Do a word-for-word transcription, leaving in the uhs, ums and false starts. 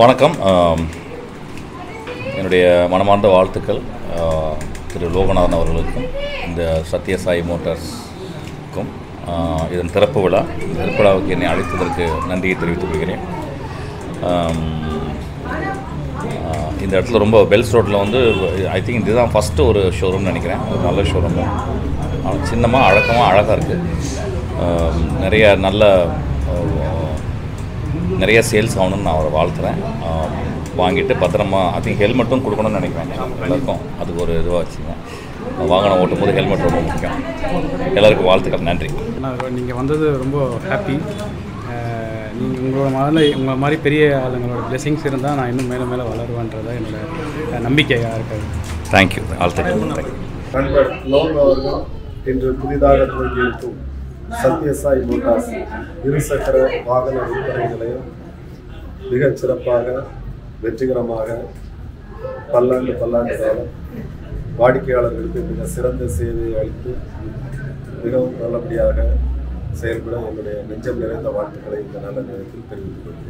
வணக்கம் என்னுடைய மனமார்ந்த வாழ்த்துக்கள் திரு லோகநாதன் அவர்களுக்கும் இந்த சத்ய சாய் மோட்டார்ஸ்க்கும் இதன் திறப்பு விழா திறப்பு விழாவுக்கு என்னை அழைத்ததற்கு நன்றியை தெரிவித்துக் கொள்கிறேன். இந்த இடத்துல ரொம்ப பெல்ஸ் ரோட்டில் வந்து ஐ திங்க் இதுதான் ஃபஸ்ட்டு ஒரு ஷோரூம்னு நினைக்கிறேன். ஒரு நல்ல ஷோரூம் தான், ஆனால் சின்னமாக அழகமாக அழகாக இருக்குது. நிறைய நல்ல நிறைய சேல்ஸ் ஆகணும்னு நான் அவரை வாழ்த்துறேன். வாங்கிட்டு பத்திரமா ஐ திங்க் ஹெல்மெட்டும் கொடுக்கணும்னு நினைக்கிறேன் எல்லாருக்கும். அதுக்கு ஒரு இதுவாக வச்சுக்கேன், வாகனம் ஓட்டும் போது ஹெல்மெட் ரொம்ப முக்கியம். எல்லாருக்கும் வாழ்த்துக்கள், நன்றி. நீங்கள் வந்தது ரொம்ப ஹாப்பி. நீங்கள் உங்களோட மாதிரி உங்களை மாதிரி பெரிய ஆளுங்களோட பிளெஸிங்ஸ் இருந்தால் நான் இன்னும் மேலே மேலே வளருவேன்றதான் என்னோட நம்பிக்கையாக இருக்காது. தேங்க்யூ. ஆல்ரெடி இன்று புதிதாக துவங்கியிருக்கும் சத்ய சாய் மோட்டார்ஸ் இருசக்கர வாகன விற்பனை நிலையம் மிகச் சிறப்பாக வெற்றிகரமாக பல்லாண்டு பல்லாண்டு காலம் வாடிக்கையாளர்களுக்கு மிக சிறந்த சேவையை அளித்து மிகவும் நல்லபடியாக செயல்பட என்னுடைய நெஞ்சம் நிறைந்த வாழ்த்துக்களை இந்த நல்ல நேரத்தில் தெரிவித்துக் கொள்கிறேன்.